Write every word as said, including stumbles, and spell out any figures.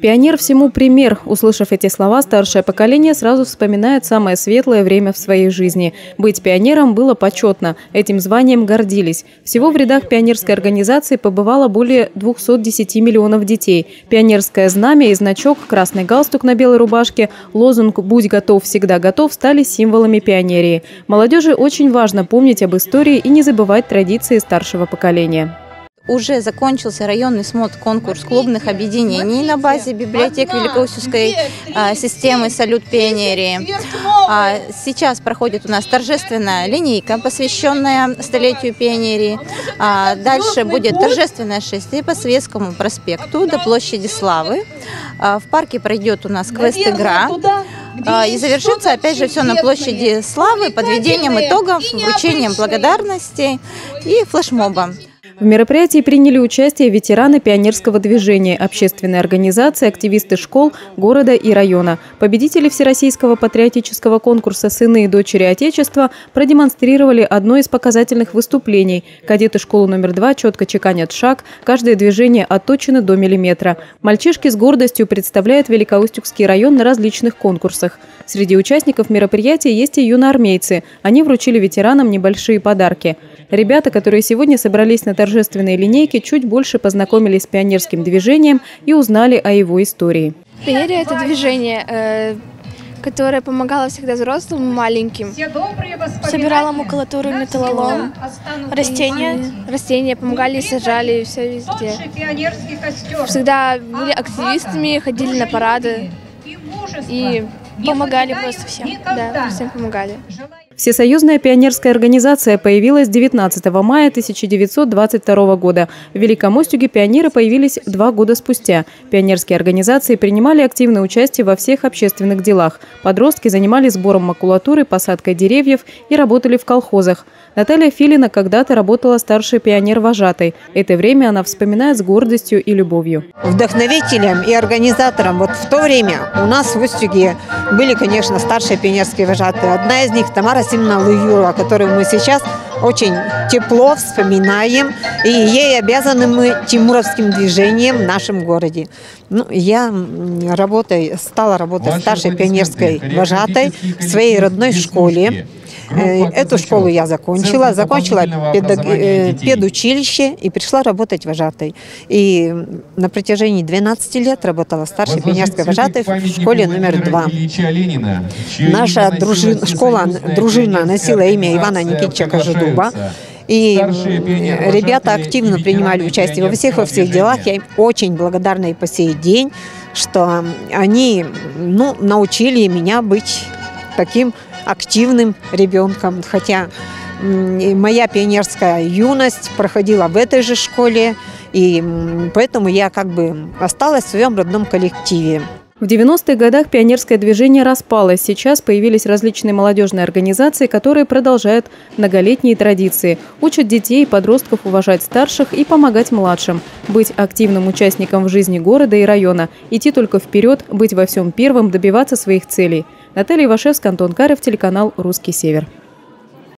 Пионер всему пример. Услышав эти слова, старшее поколение сразу вспоминает самое светлое время в своей жизни. Быть пионером было почетно. Этим званием гордились. Всего в рядах пионерской организации побывало более двухсот десяти миллионов детей. Пионерское знамя и значок, красный галстук на белой рубашке, лозунг «Будь готов, всегда готов» стали символами пионерии. Молодежи очень важно помнить об истории и не забывать традиции старшего поколения. Уже закончился районный смотр-конкурс клубных объединений на базе библиотек Великоустюгской а, системы «Салют Пионерии». А, сейчас проходит у нас торжественная линейка, посвященная столетию пионерии. А, дальше будет торжественное шествие по Советскому проспекту до площади Славы. А, в парке пройдет у нас квест-игра. И завершится, опять же, все на площади Славы подведением итогов, вручением благодарностей и флешмобом. В мероприятии приняли участие ветераны пионерского движения, общественные организации, активисты школ, города и района. Победители Всероссийского патриотического конкурса «Сыны и дочери Отечества» продемонстрировали одно из показательных выступлений. Кадеты школы номер два четко чеканят шаг, каждое движение отточено до миллиметра. Мальчишки с гордостью представляют Великоустюгский район на различных конкурсах. Среди участников мероприятия есть и юноармейцы. Они вручили ветеранам небольшие подарки. Ребята, которые сегодня собрались на торжественной линейке, чуть больше познакомились с пионерским движением и узнали о его истории. Пионерия – это движение, которое помогало всегда взрослым и маленьким. Собирала макулатуру, металлолом, растения. Растения помогали, сажали, и все везде. Всегда были активистами, ходили на парады и помогали просто всем. Да, всем помогали. Всесоюзная пионерская организация появилась девятнадцатого мая тысяча девятьсот двадцать второго года. В Великом Устюге пионеры появились два года спустя. Пионерские организации принимали активное участие во всех общественных делах. Подростки занимались сбором макулатуры, посадкой деревьев и работали в колхозах. Наталья Филина когда-то работала старшей пионер-вожатой. Это время она вспоминает с гордостью и любовью. Вдохновителем и организатором вот в то время у нас в Устюге были, конечно, старшие пионерские вожатые. Одна из них – Тамара Симна Лыюра, которую мы сейчас очень тепло вспоминаем, и ей обязаны мы Тимуровским движением в нашем городе. Ну, я работаю, стала работать старшей пионерской вожатой в своей родной школе. Эту школу я закончила, закончила педучилище и пришла работать вожатой. И на протяжении двенадцати лет работала старшей пионерской вожатой в школе номер два. Наша дружина, школа дружина носила имя Ивана Никитича Кожедуба. И ребята активно принимали участие во всех, во всех делах. Я им очень благодарна и по сей день, что они ну, научили меня быть таким активным ребенком, хотя моя пионерская юность проходила в этой же школе, и поэтому я как бы осталась в своем родном коллективе. В девяностых годах пионерское движение распалось. Сейчас появились различные молодежные организации, которые продолжают многолетние традиции. Учат детей и подростков уважать старших и помогать младшим. Быть активным участником в жизни города и района. Идти только вперед, быть во всем первым, добиваться своих целей. Наталья Ивашевская, Антон Карев, телеканал «Русский Север».